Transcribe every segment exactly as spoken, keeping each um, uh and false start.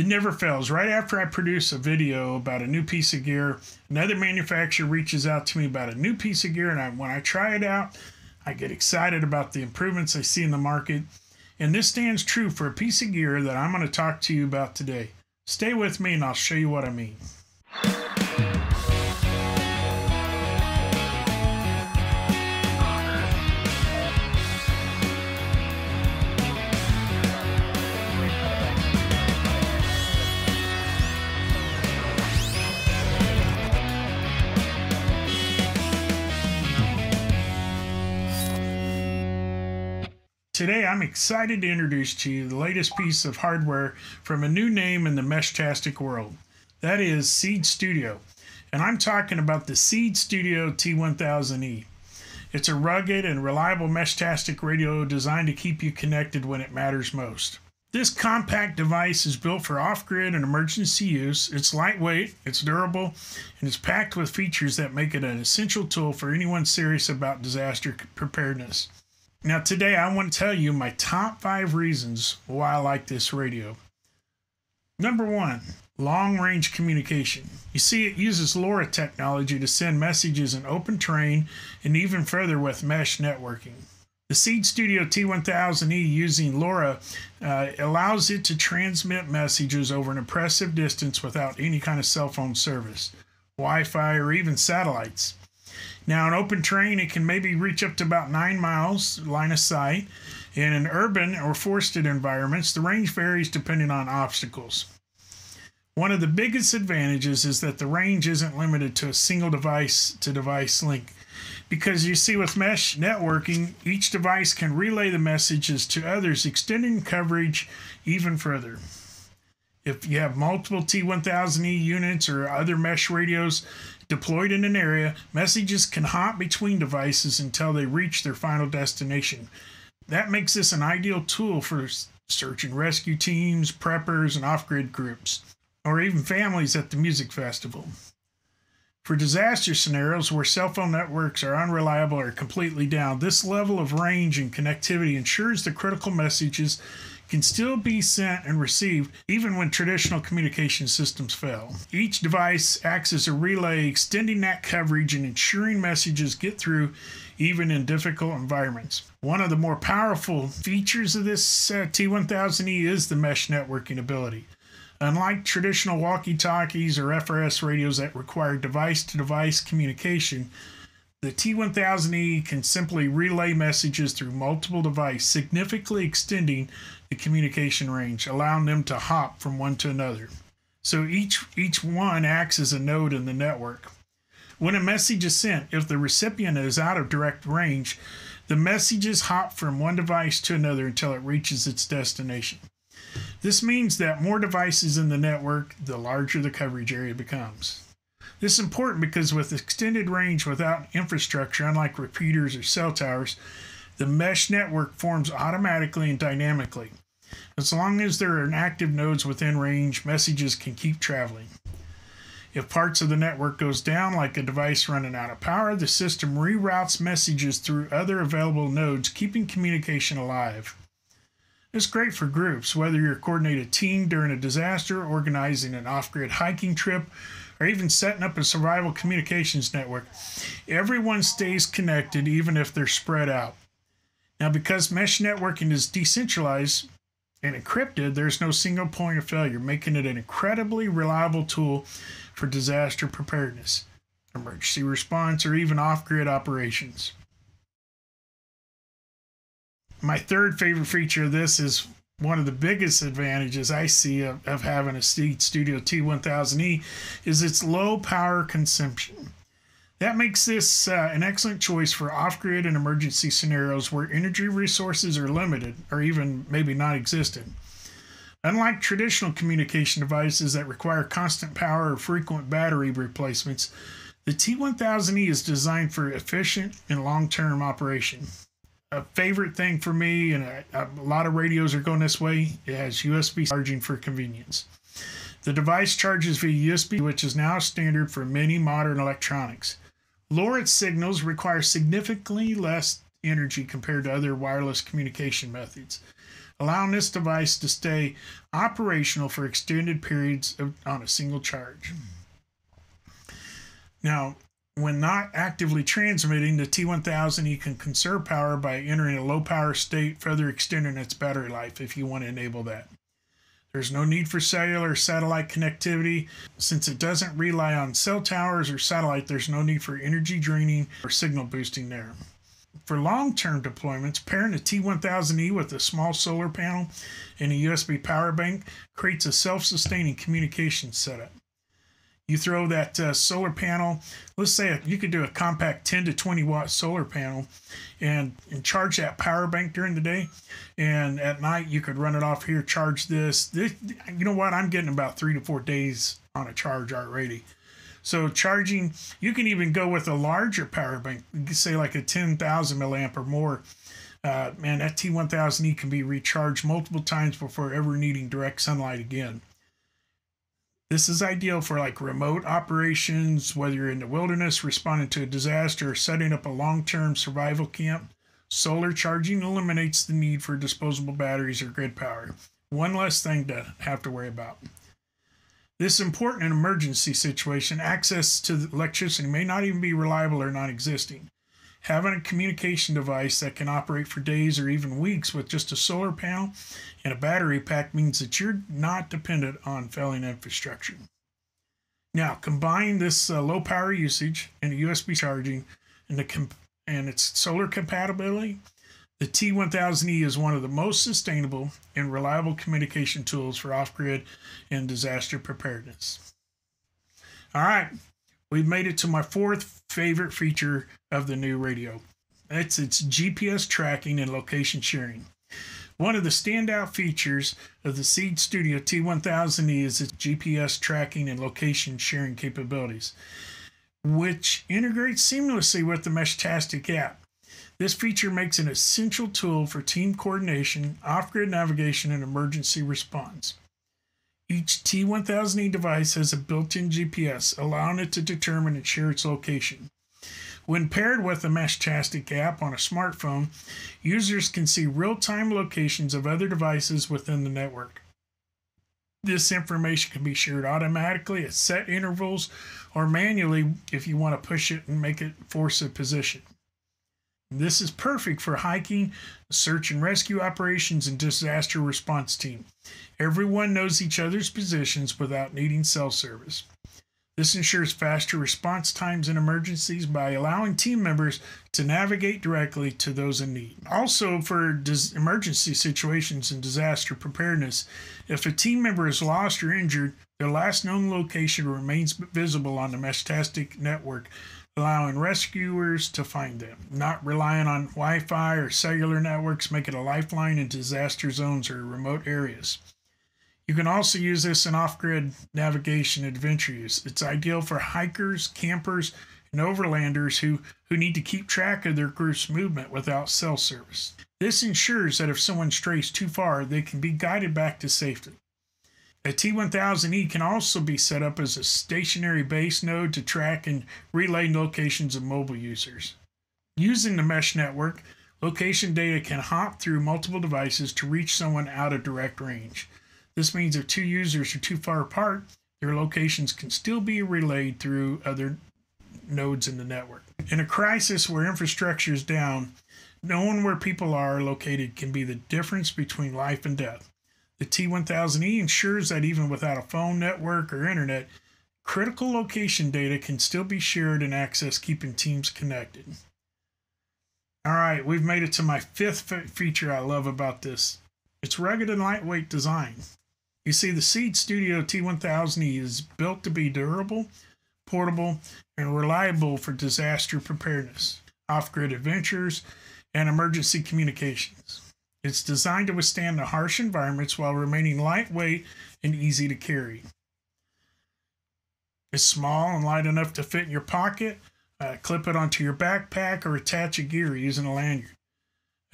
It never fails. Right after I produce a video about a new piece of gear, another manufacturer reaches out to me about a new piece of gear, and I, when I try it out, I get excited about the improvements I see in the market. And this stands true for a piece of gear that I'm going to talk to you about today. Stay with me and I'll show you what I mean. Today, I'm excited to introduce to you the latest piece of hardware from a new name in the Meshtastic world. That is Seeed Studio. And I'm talking about the Seeed Studio T one thousand E. It's a rugged and reliable Meshtastic radio designed to keep you connected when it matters most. This compact device is built for off-grid and emergency use. It's lightweight, it's durable, and it's packed with features that make it an essential tool for anyone serious about disaster preparedness. Now today I want to tell you my top five reasons why I like this radio. Number one, long-range communication. You see, it uses LoRa technology to send messages in open terrain and even further with mesh networking. The Seeed Studio T one thousand E using LoRa uh, allows it to transmit messages over an impressive distance without any kind of cell phone service, Wi-Fi, or even satellites. Now, in open terrain, it can maybe reach up to about nine miles line of sight. And in urban or forested environments, the range varies depending on obstacles. One of the biggest advantages is that the range isn't limited to a single device-to-device link. Because you see, with mesh networking, each device can relay the messages to others, extending coverage even further. If you have multiple T one thousand E units or other mesh radios deployed in an area, messages can hop between devices until they reach their final destination. That makes this an ideal tool for search and rescue teams, preppers, and off-grid groups, or even families at the music festival. For disaster scenarios where cell phone networks are unreliable or completely down, this level of range and connectivity ensures the critical messages can still be sent and received even when traditional communication systems fail. Each device acts as a relay, extending that coverage and ensuring messages get through even in difficult environments. One of the more powerful features of this uh, T one thousand E is the mesh networking ability. Unlike traditional walkie-talkies or F R S radios that require device-to-device communication, the T one thousand E can simply relay messages through multiple devices, significantly extending the communication range, allowing them to hop from one to another. So each, each one acts as a node in the network. When a message is sent, if the recipient is out of direct range, the messages hop from one device to another until it reaches its destination. This means that more devices in the network, the larger the coverage area becomes. This is important because with extended range without infrastructure, unlike repeaters or cell towers, the mesh network forms automatically and dynamically. As long as there are active nodes within range, messages can keep traveling. If parts of the network goes down, like a device running out of power, the system reroutes messages through other available nodes, keeping communication alive. It's great for groups, whether you're coordinating a team during a disaster, organizing an off-grid hiking trip, or even setting up a survival communications network. Everyone stays connected, even if they're spread out. Now, because mesh networking is decentralized and encrypted, there's no single point of failure, making it an incredibly reliable tool for disaster preparedness, emergency response, or even off-grid operations. My third favorite feature of this is one of the biggest advantages I see of, of having a Seeed Studio T one thousand E is its low power consumption. That makes this uh, an excellent choice for off-grid and emergency scenarios where energy resources are limited or even maybe non-existent. Unlike traditional communication devices that require constant power or frequent battery replacements, the T one thousand E is designed for efficient and long-term operation. A favorite thing for me, and a, a lot of radios are going this way, it has U S B charging for convenience. The device charges via U S B, which is now standard for many modern electronics. LoRa signals require significantly less energy compared to other wireless communication methods, allowing this device to stay operational for extended periods of, on a single charge. Now, when not actively transmitting, the T one thousand E can conserve power by entering a low power state, further extending its battery life if you want to enable that. There's no need for cellular or satellite connectivity. Since it doesn't rely on cell towers or satellite, there's no need for energy draining or signal boosting there. For long-term deployments, pairing the T one thousand E with a small solar panel and a U S B power bank creates a self-sustaining communication setup. You throw that uh, solar panel, let's say a, you could do a compact ten to twenty watt solar panel and, and charge that power bank during the day. And at night you could run it off here, charge this. this. You know what? I'm getting about three to four days on a charge already. So charging, you can even go with a larger power bank, say like a ten thousand milliamp or more. Uh, man, that T one thousand E can be recharged multiple times before ever needing direct sunlight again. This is ideal for like remote operations, whether you're in the wilderness, responding to a disaster, or setting up a long-term survival camp. Solar charging eliminates the need for disposable batteries or grid power. One less thing to have to worry about. This is important in an emergency situation. Access to electricity may not even be reliable or non-existing. Having a communication device that can operate for days or even weeks with just a solar panel and a battery pack means that you're not dependent on failing infrastructure. Now, combine this uh, low power usage and the U S B charging and, the and its solar compatibility, the T one thousand E is one of the most sustainable and reliable communication tools for off-grid and disaster preparedness. All right. We've made it to my fourth favorite feature of the new radio. That's its G P S tracking and location sharing. One of the standout features of the Seeed Studio T one thousand E is its G P S tracking and location sharing capabilities, which integrates seamlessly with the Meshtastic app. This feature makes an essential tool for team coordination, off-grid navigation, and emergency response. Each T one thousand E device has a built-in G P S, allowing it to determine and share its location. When paired with the Meshtastic app on a smartphone, users can see real-time locations of other devices within the network. This information can be shared automatically at set intervals or manually if you want to push it and make it force a position. This is perfect for hiking, search and rescue operations, and disaster response team. Everyone knows each other's positions without needing cell service. This ensures faster response times in emergencies by allowing team members to navigate directly to those in need. Also, for dis- emergency situations and disaster preparedness, if a team member is lost or injured, their last known location remains visible on the Meshtastic network, allowing rescuers to find them. Not relying on Wi-Fi or cellular networks make it a lifeline in disaster zones or remote areas. You can also use this in off-grid navigation adventure use. It's ideal for hikers, campers, and overlanders who, who need to keep track of their group's movement without cell service. This ensures that if someone strays too far, they can be guided back to safety. A T one thousand E can also be set up as a stationary base node to track and relay locations of mobile users. Using the mesh network, location data can hop through multiple devices to reach someone out of direct range. This means if two users are too far apart, their locations can still be relayed through other nodes in the network. In a crisis where infrastructure is down, knowing where people are located can be the difference between life and death. The T one thousand E ensures that even without a phone network or internet, critical location data can still be shared and accessed, keeping teams connected. All right, we've made it to my fifth feature I love about this. It's rugged and lightweight design. You see, the Seeed Studio T one thousand E is built to be durable, portable, and reliable for disaster preparedness, off-grid adventures, and emergency communications. It's designed to withstand the harsh environments while remaining lightweight and easy to carry. It's small and light enough to fit in your pocket. Uh, clip it onto your backpack or attach a gear using a lanyard.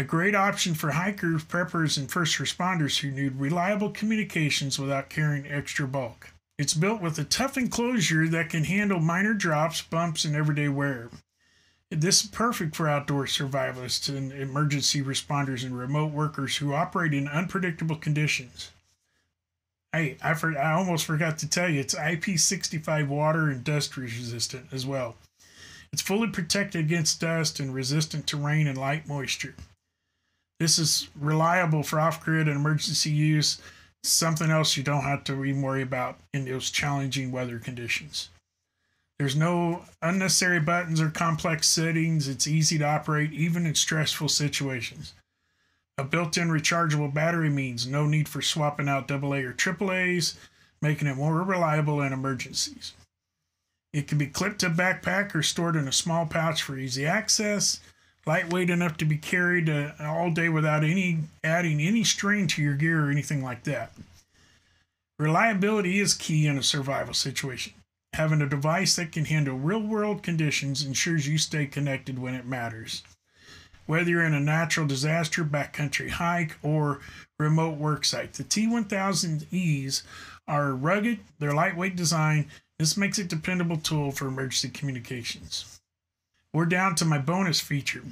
A great option for hikers, preppers, and first responders who need reliable communications without carrying extra bulk. It's built with a tough enclosure that can handle minor drops, bumps, and everyday wear. This is perfect for outdoor survivalists and emergency responders and remote workers who operate in unpredictable conditions. Hey, I, for, I almost forgot to tell you, it's I P sixty-five water and dust resistant as well. It's fully protected against dust and resistant to rain and light moisture. This is reliable for off-grid and emergency use. It's something else you don't have to even worry about in those challenging weather conditions. There's no unnecessary buttons or complex settings. It's easy to operate even in stressful situations. A built-in rechargeable battery means no need for swapping out double A or triple A's, making it more reliable in emergencies. It can be clipped to a backpack or stored in a small pouch for easy access. Lightweight enough to be carried uh, all day without any adding any strain to your gear or anything like that. Reliability is key in a survival situation. Having a device that can handle real-world conditions ensures you stay connected when it matters. Whether you're in a natural disaster, backcountry hike, or remote work site, the T one thousand E's are rugged, they're lightweight design. This makes it a dependable tool for emergency communications. We're down to my bonus feature.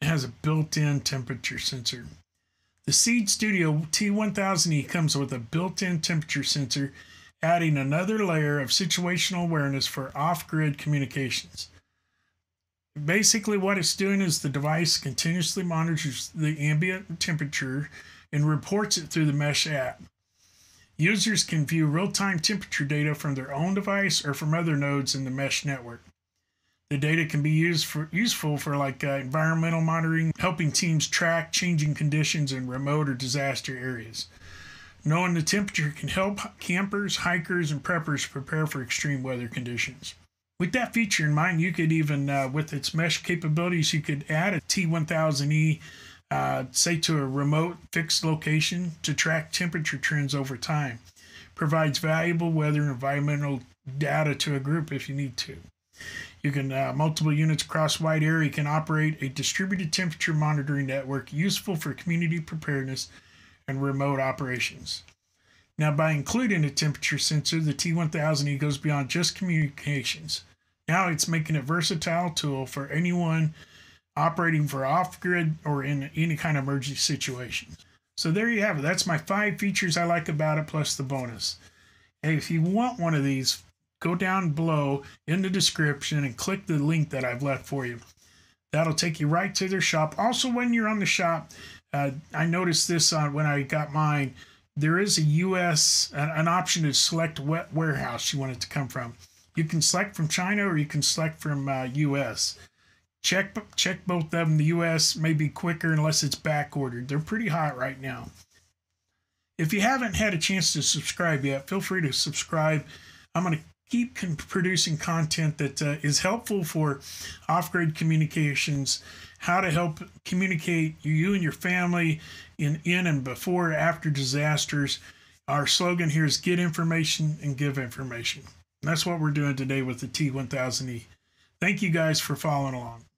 It has a built-in temperature sensor. The Seeed Studio T one thousand E comes with a built-in temperature sensor, adding another layer of situational awareness for off-grid communications. Basically, what it's doing is the device continuously monitors the ambient temperature and reports it through the Mesh app. Users can view real-time temperature data from their own device or from other nodes in the Mesh network. The data can be used for, useful for like uh, environmental monitoring, helping teams track changing conditions in remote or disaster areas. Knowing the temperature can help campers, hikers, and preppers prepare for extreme weather conditions. With that feature in mind, you could even, uh, with its mesh capabilities, you could add a T one thousand E, uh, say to a remote fixed location to track temperature trends over time. Provides valuable weather and environmental data to a group if you need to. You can, uh, multiple units across wide area can operate a distributed temperature monitoring network useful for community preparedness and remote operations. Now, by including a temperature sensor, the T one thousand E goes beyond just communications. Now it's making a versatile tool for anyone operating for off-grid or in any kind of emergency situation. So there you have it. That's my five features I like about it, plus the bonus. And if you want one of these, go down below in the description and click the link that I've left for you. That'll take you right to their shop. Also, when you're on the shop, uh, I noticed this on when I got mine, there is a U S, an, an option to select what warehouse you want it to come from. You can select from China or you can select from uh, U S. Check, check both of them. The U S may be quicker unless it's back ordered. They're pretty hot right now. If you haven't had a chance to subscribe yet, feel free to subscribe. I'm going to keep producing content that uh, is helpful for off-grid communications, how to help communicate you and your family in, in and before or after disasters. Our slogan here is get information and give information. And that's what we're doing today with the T one thousand E. Thank you guys for following along.